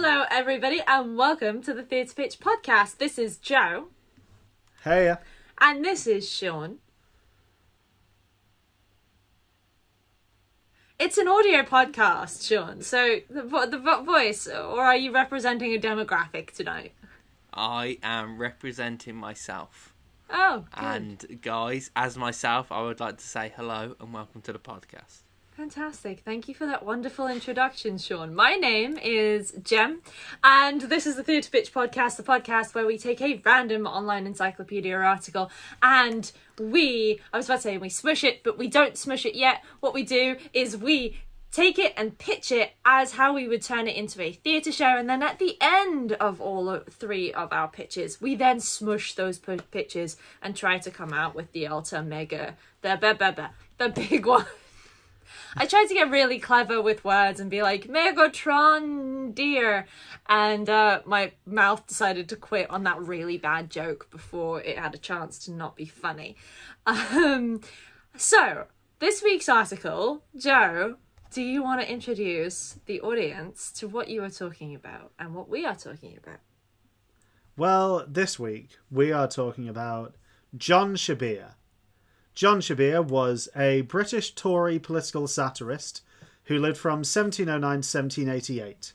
Hello everybody and welcome to the Theatre Pitch podcast. This is Joe. Hey. And this is Sean. It's an audio podcast, Sean. So the voice, or are you representing a demographic tonight? I am representing myself. Oh, good. And guys, as myself, I would like to say hello and welcome to the podcast. Fantastic. Thank you for that wonderful introduction, Sean. My name is Gem, and this is the Theatre Pitch podcast, the podcast where we take a random online encyclopedia article and we smush it, but we don't smush it yet. What we do is we take it and pitch it as how we would turn it into a theatre show, and then at the end of all three of our pitches, we then smush those pitches and try to come out with the ultra mega, the big one. I tried to get really clever with words and be like, Megatron, dear. And my mouth decided to quit on that really bad joke before it had a chance to not be funny. So, this week's article, Joe, do you want to introduce the audience to what you are talking about and what we are talking about? Well, this week we are talking about John Shebbeare. John Shebbeare was a British Tory political satirist who lived from 1709 to 1788.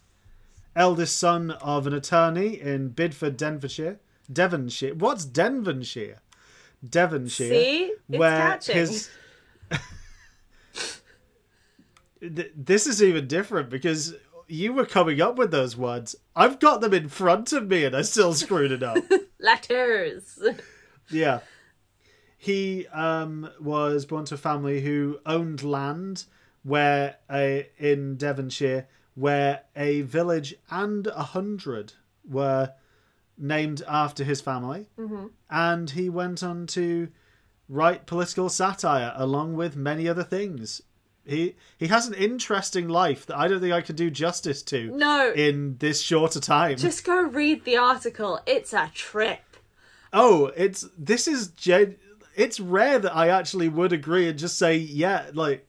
Eldest son of an attorney in Bidford, Devonshire. What's Devonshire? Devonshire. See? It's catching. This is even different because you were coming up with those words. I've got them in front of me and I still screwed it up. Letters. Yeah. He was born to a family who owned land where in Devonshire, where a village and 100 were named after his family. Mm-hmm. And he went on to write political satire along with many other things. He has an interesting life that I don't think I could do justice to in this shorter time. Just go read the article. It's a trip. Oh, it's rare that I actually would agree and just say, yeah, like,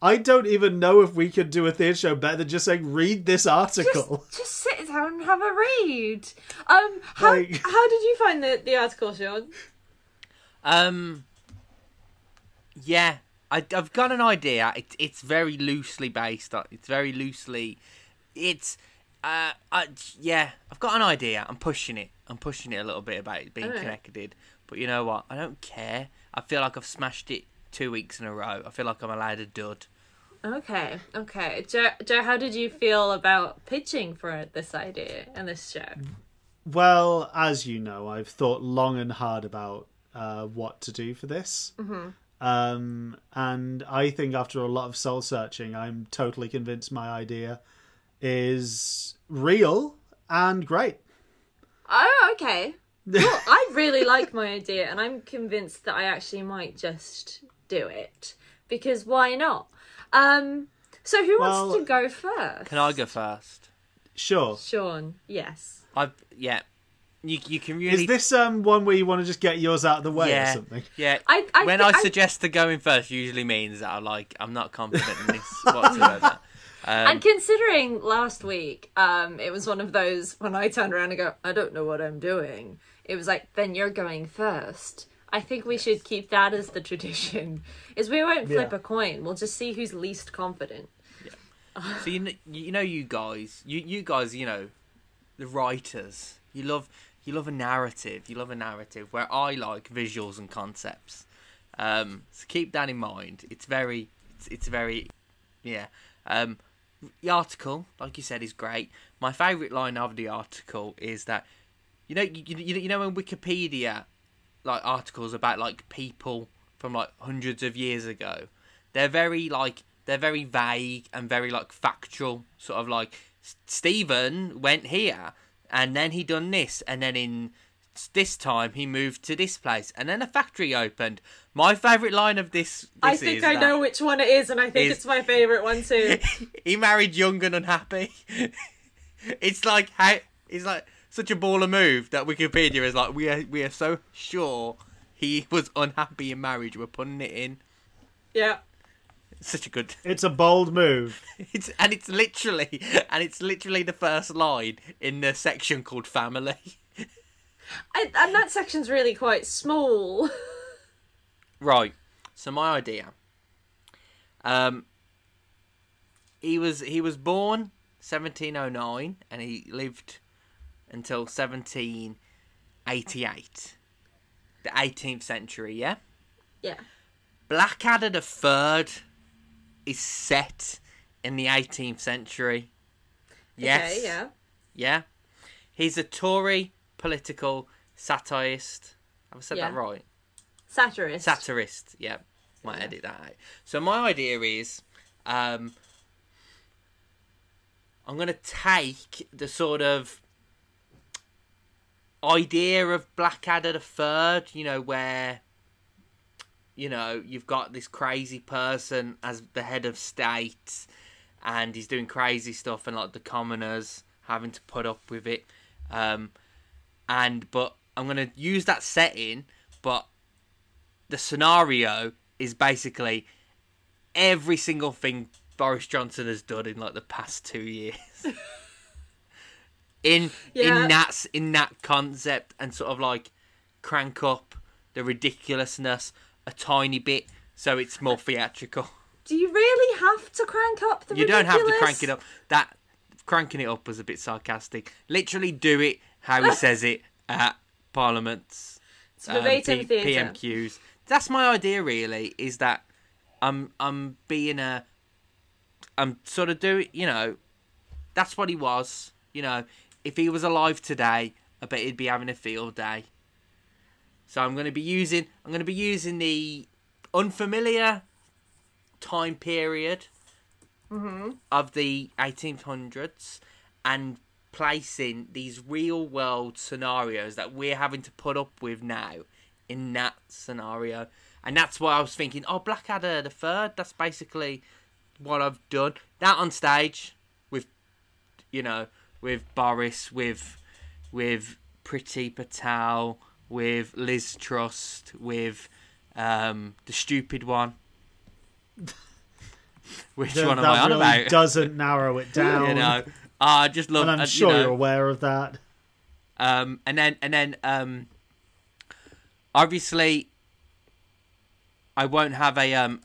I don't even know if we could do a theatre show better than just saying, read this article. Just sit down and have a read. How did you find the article, Sean? Yeah, I've got an idea. It's very loosely based. I've got an idea. I'm pushing it a little bit about it being connected. But you know what? I don't care. I feel like I've smashed it 2 weeks in a row. I feel like I'm allowed a dud. Okay. Joe, how did you feel about pitching for this idea and this show? Well, as you know, I've thought long and hard about what to do for this. Mm-hmm. And I think after a lot of soul-searching, I'm totally convinced my idea is real and great. Oh, okay. Well, I really like my idea and I'm convinced that I actually might just do it because why not? So who wants to go first? Can I go first? Sure. Sean, yes. You can really... Is this one where you want to just get yours out of the way or something? Yeah. When I suggest the going first usually means that I'm not confident in this whatsoever. And considering last week, it was one of those when I turned around and go, I don't know what I'm doing. It was like, then you're going first. I think we should keep that as the tradition. Is we won't flip a coin. We'll just see who's least confident. Yeah. So you guys, you know, the writers. You love a narrative. You love a narrative where I like visuals and concepts. So keep that in mind. It's very. The article, like you said, is great. My favourite line of the article is that, you know in Wikipedia, like, articles about, like, people from, like, hundreds of years ago, they're very vague and very, like, factual, sort of, like, Stephen went here, and then he done this, and then in this time he moved to this place, and then a factory opened. My favourite line of this I think is I know which one it is, and I think it's my favourite one too. He married young and unhappy. It's like such a baller move that Wikipedia is like, we are so sure he was unhappy in marriage, we're putting it in. Yeah. such a good. It's a bold move. It's literally the first line in the section called family. And that section's really quite small. Right. So my idea. He was born 1709 and he lived until 1788. The 18th century, yeah? Yeah. Blackadder the Third is set in the 18th century. Yes. Okay, yeah. Yeah. He's a Tory political satirist. Have I said that right? Satirist. Satirist, yeah. Might edit that out. So my idea is I'm going to take the sort of idea of Blackadder the Third, you know, where, you know, you've got this crazy person as the head of state and he's doing crazy stuff and, like, the commoners having to put up with it. But I'm going to use that setting, but the scenario is basically every single thing Boris Johnson has done in, like, the past 2 years. in that concept, and sort of, like, crank up the ridiculousness a tiny bit so it's more theatrical. Do you really have to crank up the ridiculous? You don't have to crank it up. That cranking it up was a bit sarcastic. Literally do it how he says it at Parliament's PMQs. That's my idea, really, is that I'm sort of doing, you know, that's what he was. You know, if he was alive today, I bet he'd be having a field day. So I'm going to be using the unfamiliar time period of the 1800s and placing these real world scenarios that we're having to put up with now in that scenario. And that's why I was thinking, oh, Blackadder the Third, that's basically what I've done. That on stage with, you know, with Boris, with Priti Patel, with Liz Truss, with the stupid one. Which one am I on about? It doesn't narrow it down. You know, I just love. And I'm sure you're aware of that. And then obviously, I won't have a I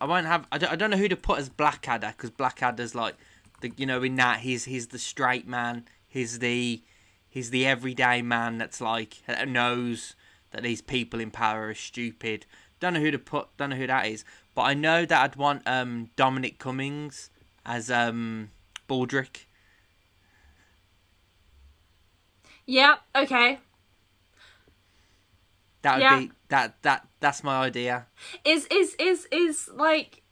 don't know who to put as Blackadder, because Blackadder's like the, you know, in that he's the straight man, he's the everyday man that's like that knows that these people in power are stupid. Don't know who to put. Don't know who that is. But I know that I'd want Dominic Cummings as Baldrick. Yeah. Okay. That would be that. That's my idea. Is like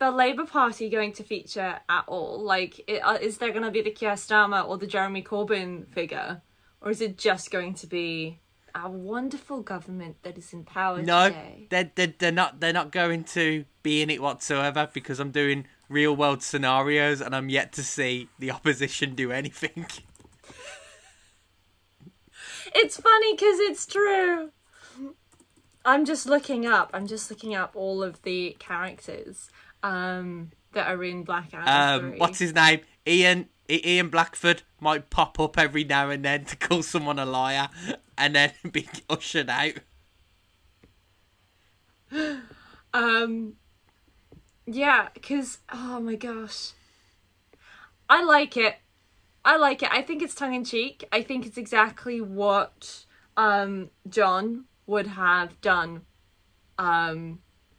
the Labour Party going to feature at all? Like, is there going to be the Keir Starmer or the Jeremy Corbyn figure, or is it just going to be our wonderful government that is in power today? No, they're not going to be in it whatsoever, because I'm doing real world scenarios and I'm yet to see the opposition do anything. It's funny because it's true. I'm just looking up all of the characters that are in Blackadder 3. What's his name? Ian Blackford might pop up every now and then to call someone a liar and then be ushered out. Yeah, because, oh my gosh. I like it. I think it's tongue-in-cheek. I think it's exactly what John would have done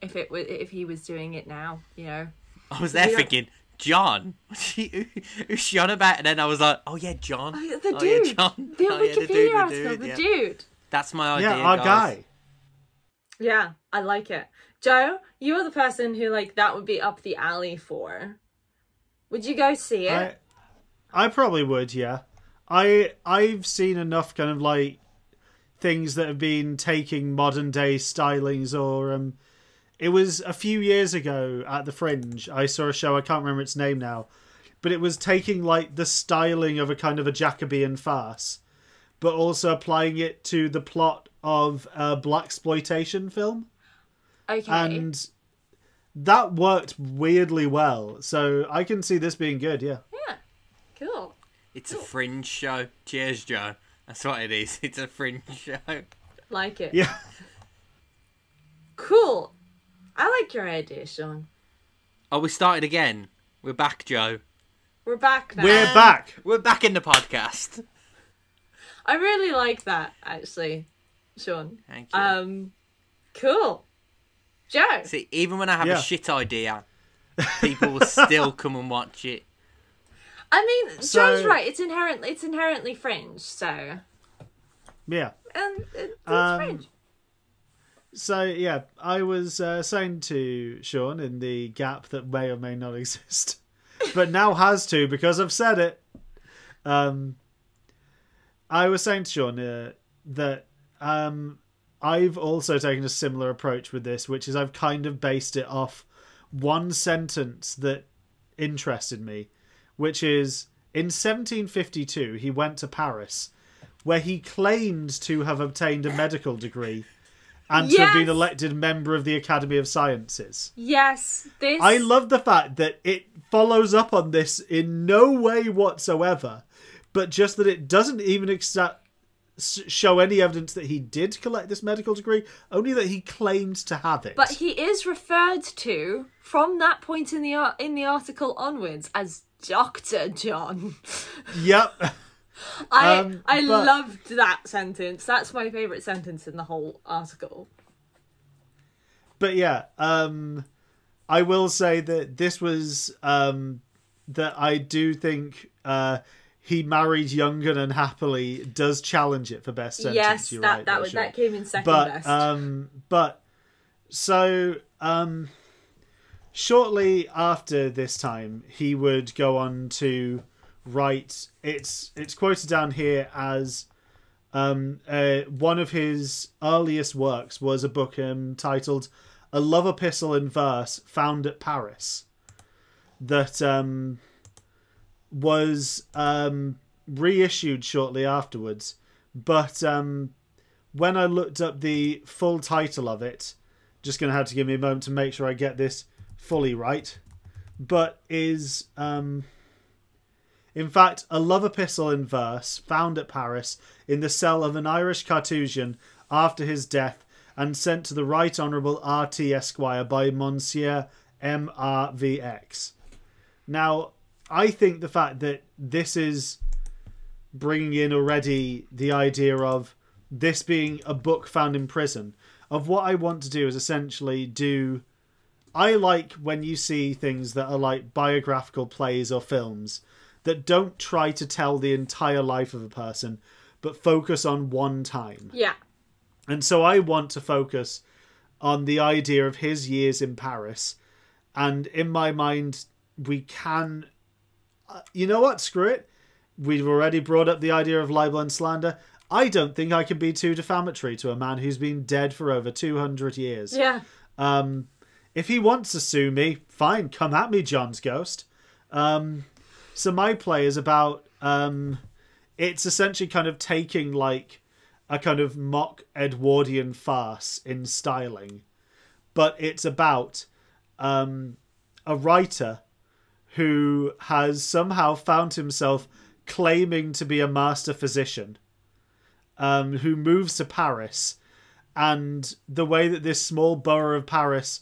if he was doing it now, you know. I was there thinking... John? Who's she on about? And then I was like, oh yeah, John. The dude. The Wikipedia article, the dude. That's my idea, yeah, our guys. Guy. Yeah, I like it. Joe, you are the person who, like, that would be up the alley for. Would you go see it? I probably would, yeah. I've seen enough kind of, like, things that have been taking modern day stylings or... It was a few years ago at the Fringe. I saw a show, I can't remember its name now, but it was taking, like, the styling of a kind of a Jacobean farce, but also applying it to the plot of a blaxploitation film. Okay. And that worked weirdly well. So I can see this being good, yeah. Yeah, cool. It's a fringe show. Cheers, Joe. That's what it is. It's a fringe show. Like it. Yeah. Cool. I like your idea, Sean. Oh, we started again. We're back, Joe. We're back now. We're back. We're back in the podcast. I really like that, actually, Sean. Thank you. Cool. Joe. See, even when I have a shit idea, people will still come and watch it. I mean, so, Joe's right. It's inherently fringe, so yeah, and it's fringe. So yeah, I was saying to Sean in the gap that may or may not exist, but now has to because I've said it. I was saying to Sean that I've also taken a similar approach with this, which is I've kind of based it off one sentence that interested me, which is, in 1752, he went to Paris, where he claimed to have obtained a medical degree and to have been elected member of the Academy of Sciences. Yes. I love the fact that it follows up on this in no way whatsoever, but just that it doesn't even show any evidence that he did collect this medical degree, only that he claimed to have it. But he is referred to, from that point in the article onwards, as Dr. John. Yep. I loved that sentence. That's my favourite sentence in the whole article. But yeah, I will say that this was that I do think he married young and unhappily does challenge it for best sentence. Yes, you're right, that that came in second best. Shortly after this time, he would go on to write. It's quoted down here as one of his earliest works was a book titled "A Love Epistle in Verse Found at Paris," that was reissued shortly afterwards. But when I looked up the full title of it, just going to have to give me a moment to make sure I get this fully right, but is in fact a love epistle in verse found at Paris in the cell of an Irish Carthusian after his death and sent to the Right Honourable R.T. Esquire by Monsieur M.R.V.X. Now, I think the fact that this is bringing in already the idea of this being a book found in prison, of what I want to do is essentially do... I like when you see things that are like biographical plays or films that don't try to tell the entire life of a person, but focus on one time. Yeah. And so I want to focus on the idea of his years in Paris. And in my mind, we can... you know what? Screw it. We've already brought up the idea of libel and slander. I don't think I can be too defamatory to a man who's been dead for over 200 years. Yeah. If he wants to sue me, fine, come at me, John's ghost. So my play is about... it's essentially kind of taking like a kind of mock Edwardian farce in styling. But it's about a writer who has somehow found himself claiming to be a master physician who moves to Paris. And the way that this small borough of Paris...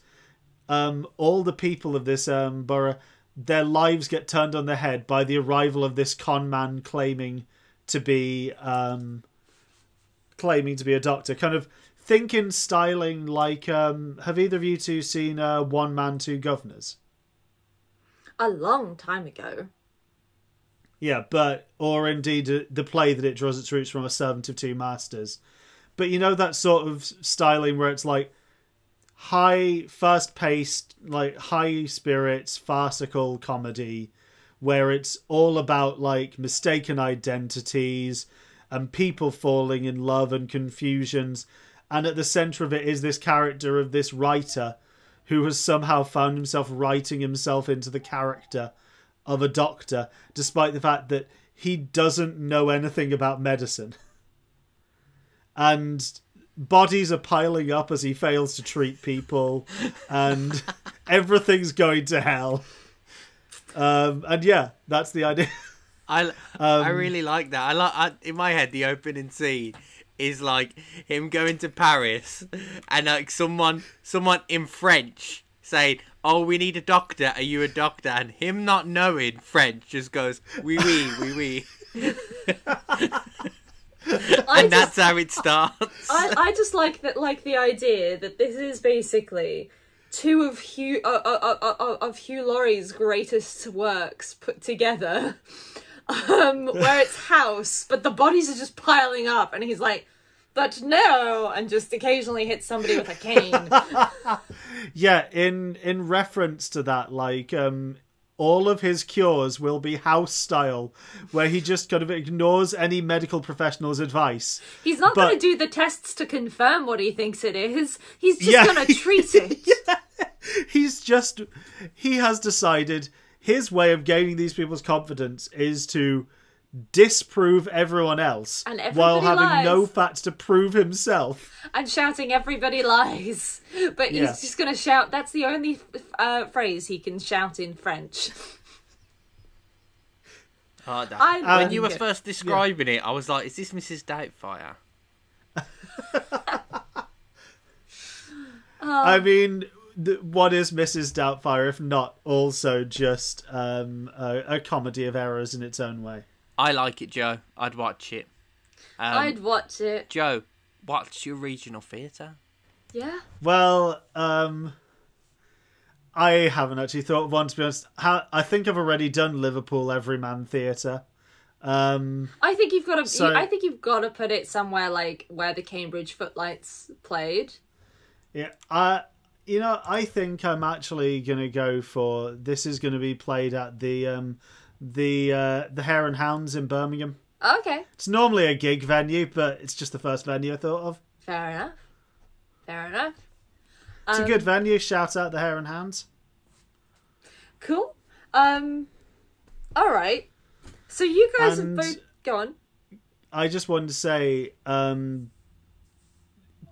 all the people of this borough, their lives get turned on their head by the arrival of this con man claiming to be a doctor. Kind of thinking styling like, have either of you two seen One Man, Two Governors? A long time ago. Yeah, or indeed the play that it draws its roots from, A Servant of Two Masters. But you know that sort of styling where it's like, high, fast-paced, like high spirits, farcical comedy, where it's all about like mistaken identities and people falling in love and confusions, and at the centre of it is this character of this writer who has somehow found himself writing himself into the character of a doctor, despite the fact that he doesn't know anything about medicine. And bodies are piling up as he fails to treat people, and everything's going to hell. And yeah, that's the idea. I really like that. I in my head, the opening scene is like him going to Paris and like someone in French saying, "Oh, we need a doctor. Are you a doctor?" And him not knowing French just goes, "Oui, oui, oui, oui." And that's how it starts. I just like that, like the idea that this is basically two of Hugh Laurie's greatest works put together, where it's House, but the bodies are just piling up, and he's like, "But no," and just occasionally hits somebody with a cane. Yeah, in reference to that, like, all of his cures will be House style, where he just kind of ignores any medical professional's advice. He's not going to do the tests to confirm what he thinks it is. He's just going to treat it. Yeah. He has decided his way of gaining these people's confidence is to disprove everyone else, and while having lies. No facts to prove himself. And shouting, "Everybody lies." But he's just going to shout. That's the only phrase he can shout in French. When you were first describing it, I was like, is this Mrs Doubtfire? I mean, what is Mrs Doubtfire if not also just a comedy of errors in its own way? I like it, Joe. I'd watch it. I'd watch it. Joe, what's your regional theatre? Yeah. Well, I haven't actually thought of one, to be honest. I think I've already done Liverpool Everyman Theatre. I think you've got to. I think you've got to put it somewhere like where the Cambridge Footlights played. Yeah. You know, I think I'm actually going to go for this. Is going to be played at the Hare and Hounds in Birmingham. Okay. It's normally a gig venue, but it's just the first venue I thought of. Fair enough. Fair enough. It's a good venue. Shout out the Hare and Hounds. Cool. All right. So you guys have both gone. I just wanted to say, can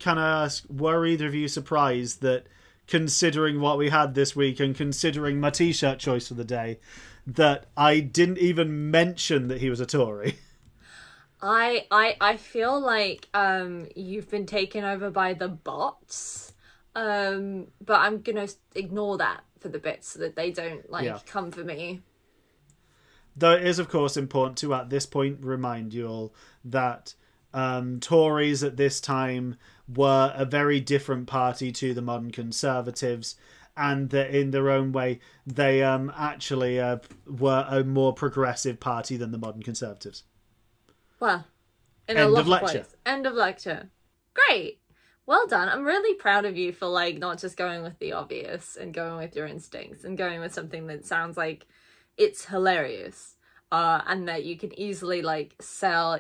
I ask, were either of you surprised that, considering what we had this week and considering my T-shirt choice for the day, that I didn't even mention that he was a Tory? I feel like you've been taken over by the bots, but I'm gonna ignore that for the bit so that they don't come for me. Though it is, of course, important to at this point remind you all that Tories at this time were a very different party to the modern Conservatives, and that in their own way they actually were a more progressive party than the modern Conservatives. Well, in a lot of ways. End of lecture. Great. Well done. I'm really proud of you for like not just going with the obvious and going with your instincts and going with something that sounds like it's hilarious. And that you can easily like sell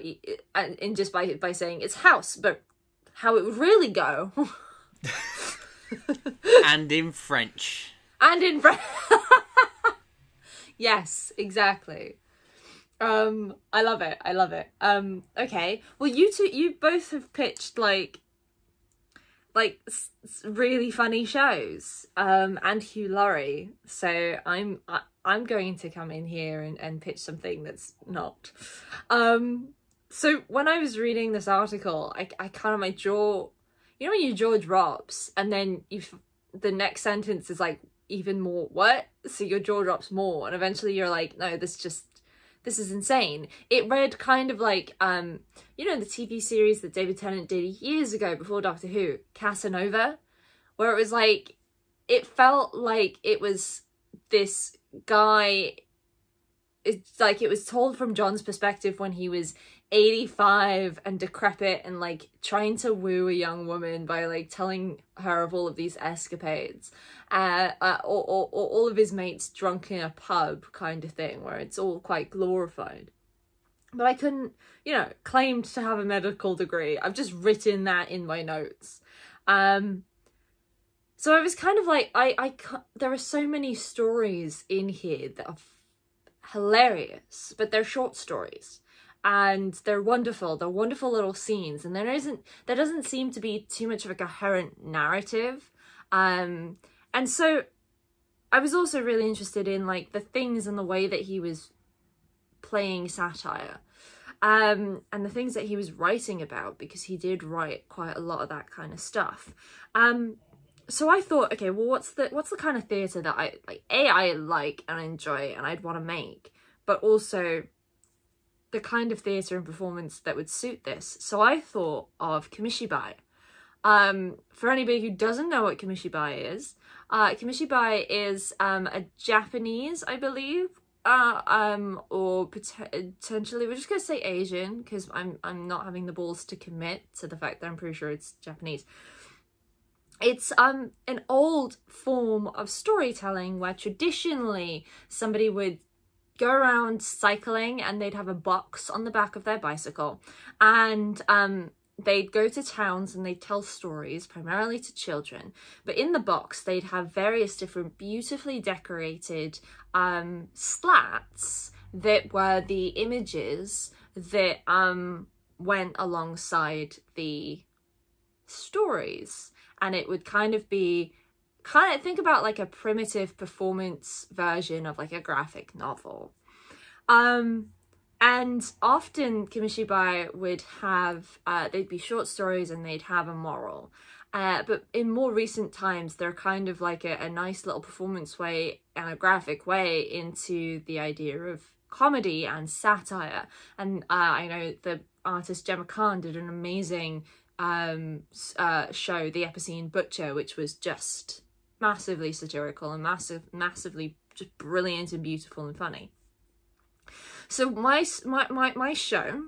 and just by saying it's House, but how it would really go. And in French. And in French. Yes, exactly. I love it. I love it. Okay. Well, you both have pitched like really funny shows, and Hugh Laurie. So I'm going to come in here and pitch something that's not. So when I was reading this article, I kind of, my jaw, you know when your jaw drops and then the next sentence is like even more what? So your jaw drops more and eventually you're like, no, this is insane. It read kind of like, you know, the TV series that David Tennant did years ago before Doctor Who, Casanova, where it was like, it felt like it was this guy, it's like it was told from John's perspective when he was 85 and decrepit and like trying to woo a young woman by like telling her of all of these escapades, or all of his mates drunk in a pub kind of thing, where it's all quite glorified. But I couldn't, you know, claim to have a medical degree. I've just written that in my notes. So I was kind of like, there are so many stories in here that are hilarious, but they're short stories. and they're wonderful little scenes, and there doesn't seem to be too much of a coherent narrative. And so I was also really interested in like the things and the way that he was playing satire, and the things that he was writing about, because he did write quite a lot of that kind of stuff. So I thought, okay, well, what's the kind of theatre that I like? I like and enjoy, and I'd want to make, but also the kind of theatre and performance that would suit this. So I thought of Kamishibai. For anybody who doesn't know what Kamishibai is, Kamishibai is a Japanese, I believe, or potentially we're just gonna say Asian, because I'm not having the balls to commit to the fact that I'm pretty sure it's Japanese. It's an old form of storytelling where traditionally somebody would go around cycling and they'd have a box on the back of their bicycle, and they'd go to towns and they'd tell stories, primarily to children, but in the box they'd have various different beautifully decorated slats that were the images that went alongside the stories. And it would kind of be, think about like a primitive performance version of like a graphic novel. And often Kamishibai would have, they'd be short stories and they'd have a moral. But in more recent times, they're kind of like a nice little performance way and a graphic way into the idea of comedy and satire. And I know the artist Gemma Khan did an amazing show, The Epicene Butcher, which was just massively satirical and massively just brilliant and beautiful and funny. So my show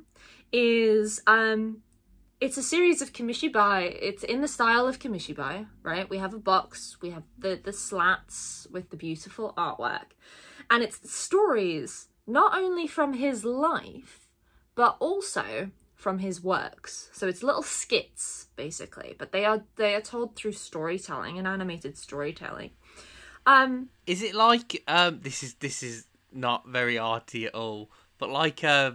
is it's a series of Kamishibai. It's in the style of Kamishibai, right? We have a box, we have the slats with the beautiful artwork, and it's the stories not only from his life but also from his works. So it's little skits basically, but they are told through storytelling and animated storytelling. Is it like this is not very arty at all, but like you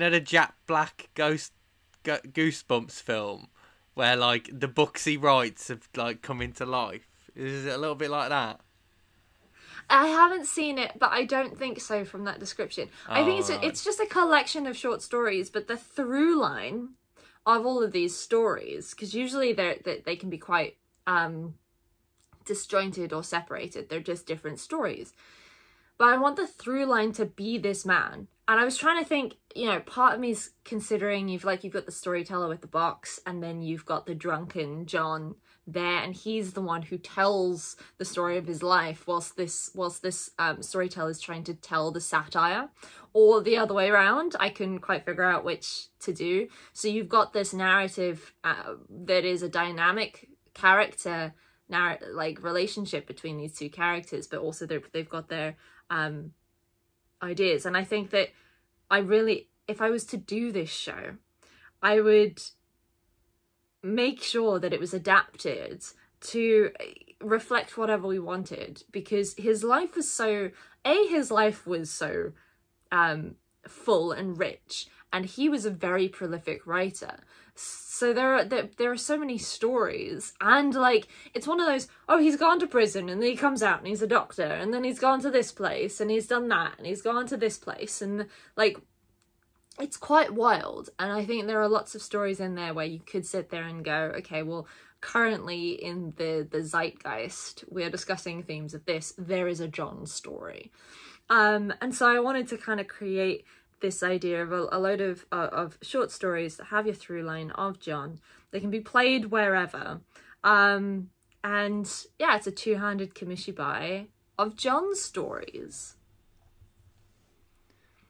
know the Jack Black Goosebumps film where like the books he writes have like come into life? Is it a little bit like that? I haven't seen it, but I don't think so from that description. Oh, I think it's just a collection of short stories, but the through line of all of these stories, because usually they can be quite disjointed or separated. They're just different stories. But I want the through line to be this man. And I was trying to think, you know, part of me is considering you've got the storyteller with the box, and then you've got the drunken John there, and he's the one who tells the story of his life whilst this storyteller is trying to tell the satire, or the other way around. I couldn't quite figure out which to do. So you've got this narrative that is a dynamic character like relationship between these two characters, but also they've got their ideas. And I think that if I was to do this show, I would make sure that it was adapted to reflect whatever we wanted, because his life was so full and rich, and he was a very prolific writer. So there are so many stories, and like it's one of those, oh, he's gone to prison and then he comes out and he's a doctor, and then he's gone to this place and he's done that and he's gone to this place, and like it's quite wild. And I think there are lots of stories in there where you could sit there and go, okay, well, currently in the zeitgeist we are discussing themes of this, there is a John story. And so I wanted to kind of create this idea of a load of short stories that have your through line of John. They can be played wherever. And yeah, it's a two-handed Kamishibai of John stories.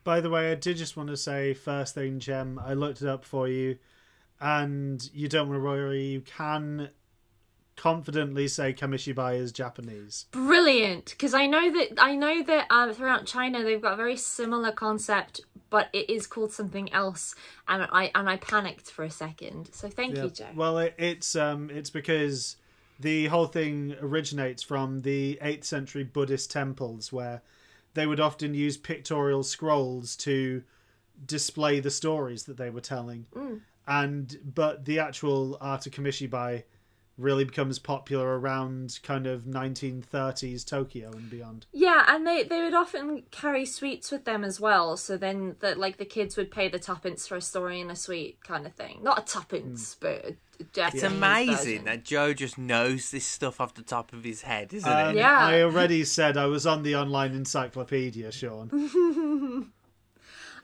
By the way, I did just want to say first thing, Gem, I looked it up for you, and you don't want to worry, you can confidently say Kamishibai is Japanese. Brilliant, because I know that throughout China they've got a very similar concept, but it is called something else, and I panicked for a second. So thank you, Joe. Well, it's because the whole thing originates from the 8th century Buddhist temples, where they would often use pictorial scrolls to display the stories that they were telling. Mm. But the actual art of Kamishibai really becomes popular around kind of 1930s Tokyo and beyond. Yeah, and they would often carry sweets with them as well. So then the kids would pay the tuppence for a story and a sweet kind of thing. Not a tuppence, but a Japanese version. It's amazing that Joe just knows this stuff off the top of his head, isn't it? Yeah. I already said I was on the online encyclopedia, Sean.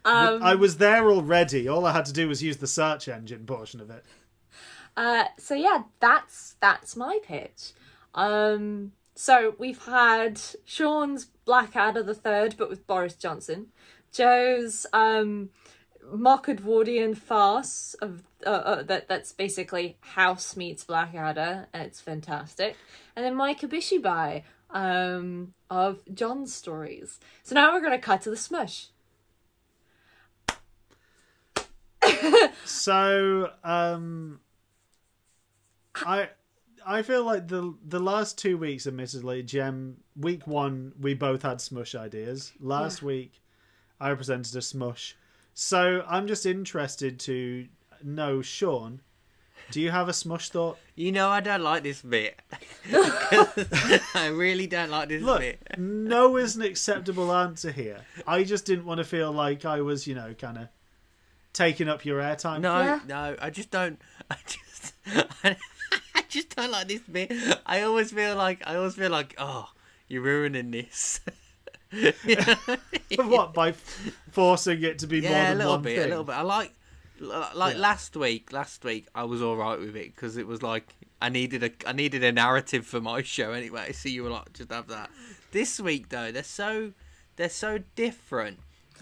I was there already. All I had to do was use the search engine portion of it. So yeah, that's my pitch. So we've had Sean's Blackadder the Third, but with Boris Johnson. Joe's mock Edwardian farce of that's basically House meets Blackadder, and it's fantastic. And then my Kamishibai of John's stories. So now we're gonna cut to the smush. So I feel like the last 2 weeks, admittedly, Gem, week one we both had smush ideas. Last week I presented a smush. So I'm just interested to know, Sean, do you have a smush thought? You know, I don't like this bit. I really don't like this bit. No is an acceptable answer here. I just didn't want to feel like I was, you know, kind of taking up your airtime. No, I just don't. I just don't like this bit. I always feel like, oh, you're ruining this. What, by forcing it to be more than one thing? Yeah, a little bit. I like last week I was all right with it because it was like I needed a narrative for my show anyway. So you were like, just have that. This week though, they're so different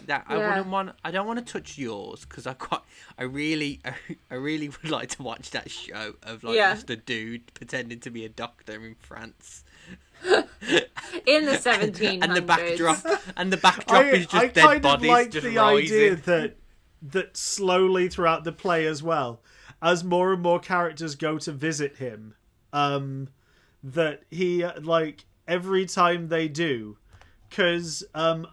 that I don't want to touch yours because I really would like to watch that show of just a dude pretending to be a doctor in France in the 1700s, and the backdrop is just dead bodies. I kind of like the idea that slowly throughout the play, as well as more and more characters go to visit him, that he every time they do. Because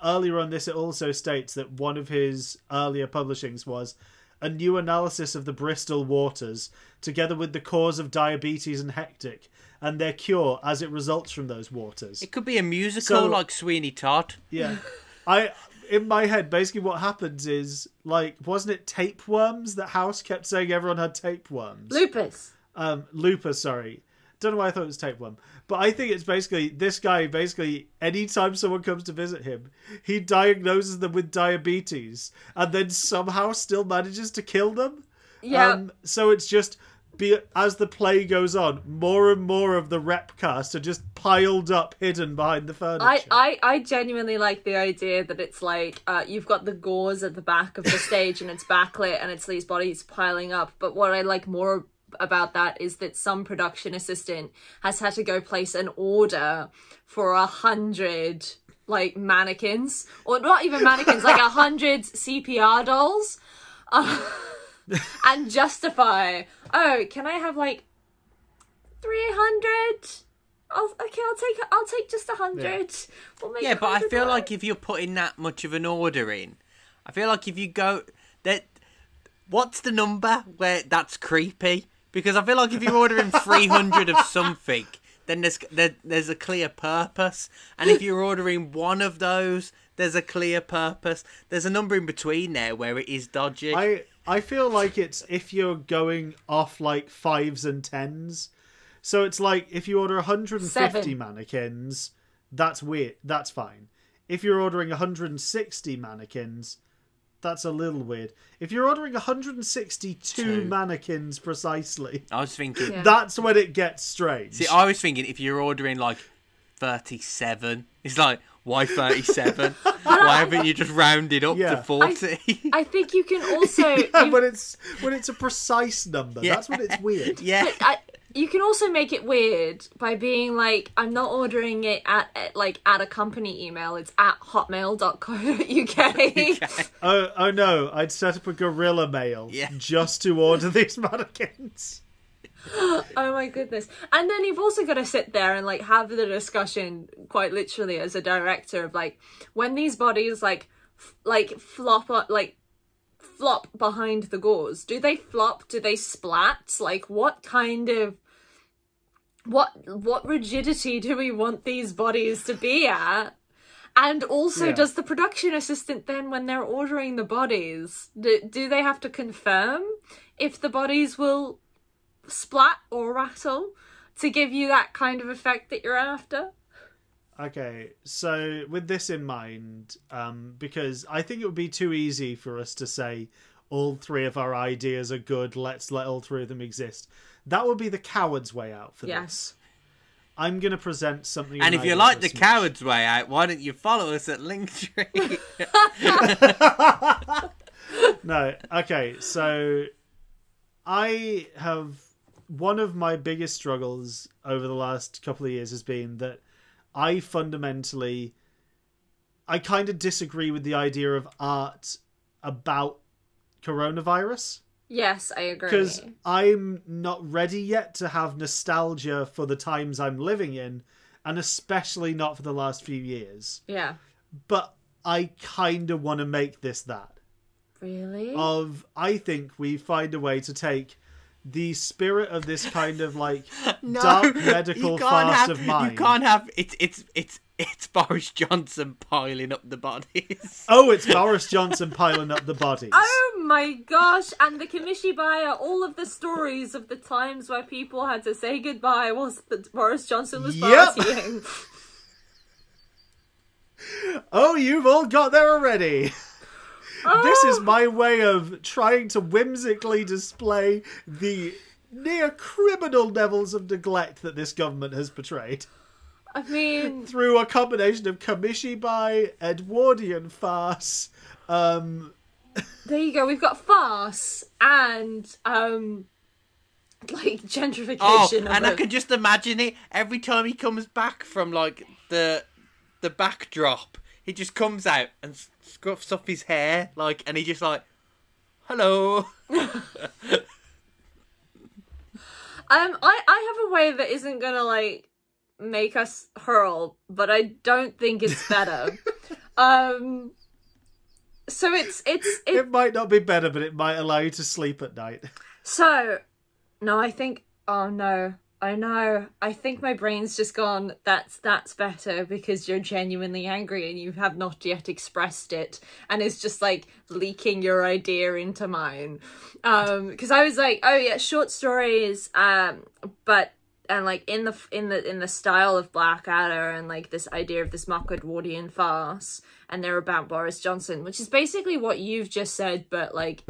earlier on this, it also states that one of his earlier publishings was a new analysis of the Bristol waters, together with the cause of diabetes and hectic, and their cure as it results from those waters. It could be a musical like Sweeney Todd. Yeah. In my head, basically what happens is, wasn't it tapeworms that House kept saying everyone had tapeworms? Lupus. Lupus, sorry. Don't know why I thought it was tapeworm. But I think it's basically, this guy, anytime someone comes to visit him, he diagnoses them with diabetes and then somehow still manages to kill them. Yeah. So it's just, as the play goes on, more and more of the rep cast are just piled up, hidden behind the furniture. I genuinely like the idea that it's you've got the gauze at the back of the stage and it's backlit and it's these bodies piling up. But what I like more about that is that some production assistant has had to go place an order for 100 mannequins, or not even mannequins, 100 CPR dolls, and justify, oh, can I have 300? I'll take just 100. Yeah, we'll make but I feel like if you're putting that much of an order in, I feel like if you go that, what's the number where that's creepy? Because I feel like if you're ordering 300 of something, then there's a clear purpose. And if you're ordering one of those, there's a clear purpose. There's a number in between there where it is dodgy. I feel like it's if you're going off fives and tens. So it's if you order 150 mannequins, that's weird. That's fine. If you're ordering 160 mannequins, that's a little weird. If you're ordering 162 mannequins precisely, I was thinking that's when it gets strange. See, I was thinking if you're ordering 37, it's why 37? Why haven't you just rounded up to 40? I think you can also. But it's when it's a precise number. Yeah. That's when it's weird. Yeah. But you can also make it weird by being I'm not ordering it at a company email. It's at hotmail.co.uk. Oh no, I'd set up a gorilla mail just to order these mannequins. Oh my goodness. And then you've also got to sit there and have the discussion quite literally as a director of when these bodies flop up, flop behind the gauze? Do they flop? Do they splat? Like, what kind of... What rigidity do we want these bodies to be at? And also, does the production assistant then, when they're ordering the bodies, do they have to confirm if the bodies will splat or rattle to give you that kind of effect that you're after? Okay, so with this in mind, because I think it would be too easy for us to say all three of our ideas are good, let's let all three of them exist. That would be the coward's way out for this. I'm going to present something. And if you like the coward's way out, why don't you follow us at Linktree? No. Okay. So I have... One of my biggest struggles over the last couple of years has been that I fundamentally... I kind of disagree with the idea of art about coronavirus. Yes, I agree. Because I'm not ready yet to have nostalgia for the times I'm living in, and especially not for the last few years. Yeah. But I kind of want to make this that. Really? I think we find a way to take the spirit of this kind of, like, no, dark medical farce of mine. You can't have... It's Boris Johnson piling up the bodies. Oh, it's Boris Johnson piling up the bodies. Oh my gosh. And the Kamishibai are all of the stories of the times where people had to say goodbye whilst Boris Johnson was partying. Oh, you've all got there already. Oh. This is my way of trying to whimsically display the near criminal levels of neglect that this government has portrayed. I mean... Through a combination of Kamishibai, Edwardian farce, There you go, we've got farce and, like, gentrification. Oh, and I can just imagine it. Every time he comes back from, like, the backdrop, he just comes out and scruffs up his hair, like, and he just, like, hello. I have a way that isn't gonna, like, make us hurl, but I don't think it's better. So it might not be better, but it might allow you to sleep at night. So no, I think, oh no, I know, I think my brain's just gone, that's better, because you're genuinely angry and you have not yet expressed it, and it's just like leaking your idea into mine. Because I was like, oh yeah, short stories, but and like in the style of Blackadder, and like this idea of this mock Edwardian farce, and they're about Boris Johnson, which is basically what you've just said, but like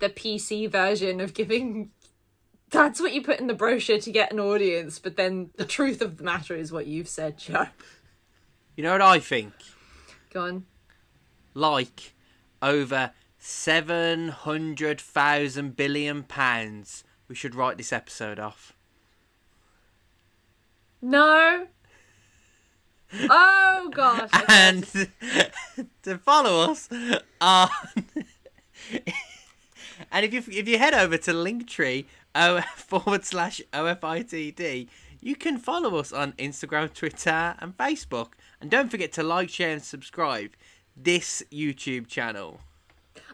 the PC version of giving. That's what you put in the brochure to get an audience, but then the truth of the matter is what you've said, Joe. You know what I think? Go on. Like, over 700,000 billion pounds, we should write this episode off. No. Oh, gosh. And to follow us on... And if you head over to Linktree /OFitD, you can follow us on Instagram, Twitter and Facebook. And don't forget to like, share and subscribe this YouTube channel.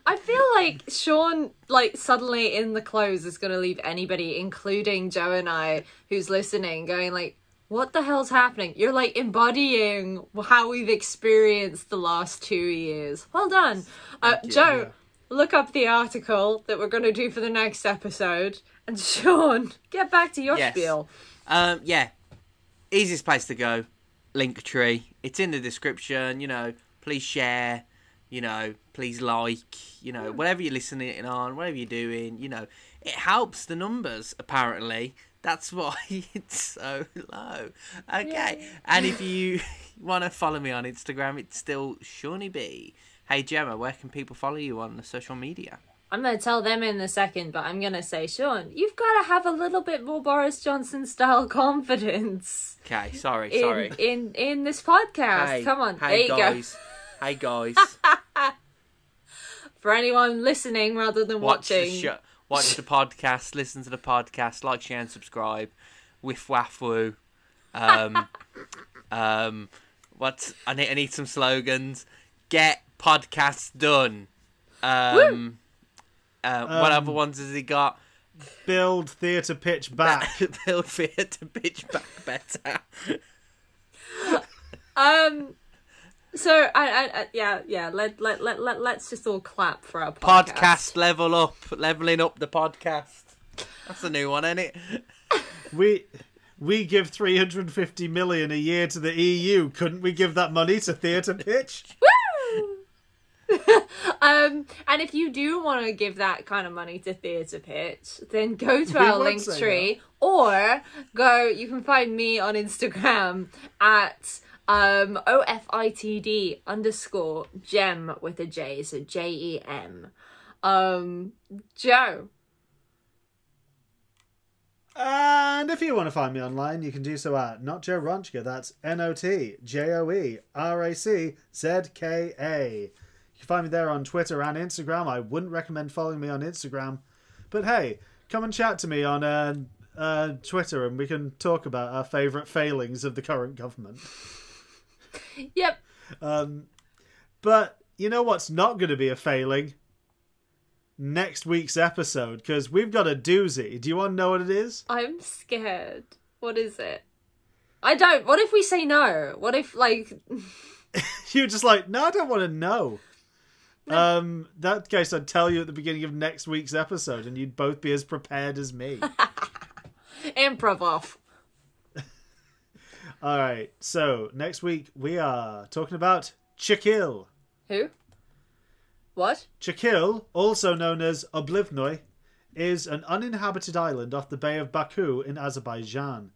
I feel like Sean, like, suddenly in the close is going to leave anybody, including Joe and I, who's listening, going like, what the hell's happening? You're, like, embodying how we've experienced the last 2 years. Well done. Joe, look up the article that we're going to do for the next episode. And Sean, get back to your spiel. Easiest place to go, Linktree. It's in the description, you know. Please share, you know. Please like, you know. Yeah. Whatever you're listening on, whatever you're doing, you know. It helps the numbers, apparently. That's why it's so low. Okay. Yay. And if you want to follow me on Instagram, it's still Shawnee B. Hey, Gemma, where can people follow you on the social media? I'm going to tell them in a second, but I'm going to say, Sean, you've got to have a little bit more Boris Johnson-style confidence. Okay, sorry. In this podcast. Hey, come on. Hey, there you guys. Go. Hey, guys. For anyone listening rather than watching... Watch the podcast, listen to the podcast, like, share, and subscribe. Whiff, waff, woo. I need some slogans. Get podcasts done. What other ones has he got? Build Theatre Pitch back. Build Theatre Pitch back better. So I yeah. Let's just all clap for our podcast. Podcast level up, leveling up the podcast. That's a new one, isn't it? We give 350 million a year to the EU. Couldn't we give that money to Theatre Pitch? Woo! And if you do want to give that kind of money to Theatre Pitch, then go to our Linktree, or go. You can find me on Instagram at OFitD_gem with a J, so JEM. Joe. And if you want to find me online, you can do so at Not Joe Ronchka. That's NotJoeRaczka. You can find me there on Twitter and Instagram. I wouldn't recommend following me on Instagram, but hey, come and chat to me on Twitter, and we can talk about our favourite failings of the current government. Yep. But you know what's not going to be a failing? Next week's episode, because we've got a doozy. Do you want to know what it is? I'm scared. What is it? I don't. What if we say no? What if, like... You're just like, no, I don't want to know. No. That case, I'd tell you at the beginning of next week's episode, and you'd both be as prepared as me. Improv off. All right. So next week we are talking about Chikil. Who? What? Chikil, also known as Oblivnoy, is an uninhabited island off the Bay of Baku in Azerbaijan.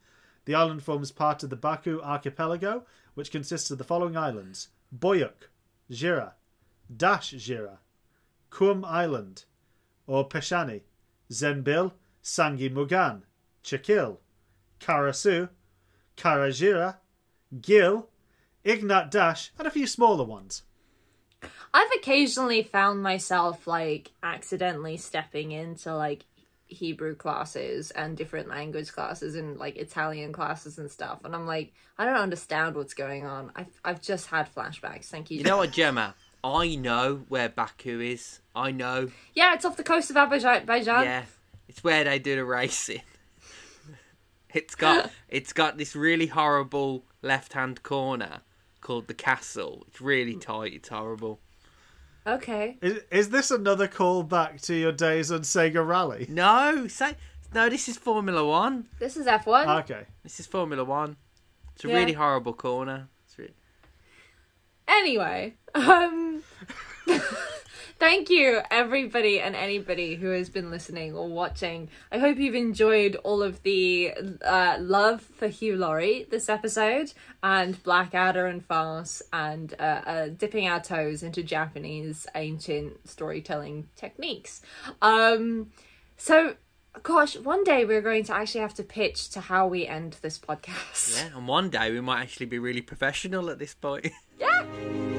The island forms part of the Baku Archipelago, which consists of the following islands: Boyuk, Jira, Dash Jira, Kum Island, or Peshani, Zembil, Sangi Mugan, Chikil, Karasu, Karajira, Gil, Ignat Dash, and a few smaller ones. I've occasionally found myself, like, accidentally stepping into, like, Hebrew classes and different language classes and, like, Italian classes and stuff. And I'm like, I don't understand what's going on. I've just had flashbacks. Thank you. You know what, Gemma? I know where Baku is. I know. Yeah, it's off the coast of Azerbaijan. Yeah, it's where they do the racing. It's got this really horrible left-hand corner called the Castle. It's really tight. It's horrible. Okay. Is this another callback to your days on Sega Rally? No, no. This is Formula One. This is F1. Okay. This is Formula One. It's a really horrible corner. It's really... Anyway, thank you, everybody and anybody who has been listening or watching. I hope you've enjoyed all of the love for Hugh Laurie this episode, and Blackadder and farce, and dipping our toes into Japanese ancient storytelling techniques. So, gosh, one day we're going to actually have to pitch to how we end this podcast. Yeah, and one day we might actually be really professional at this point. Yeah.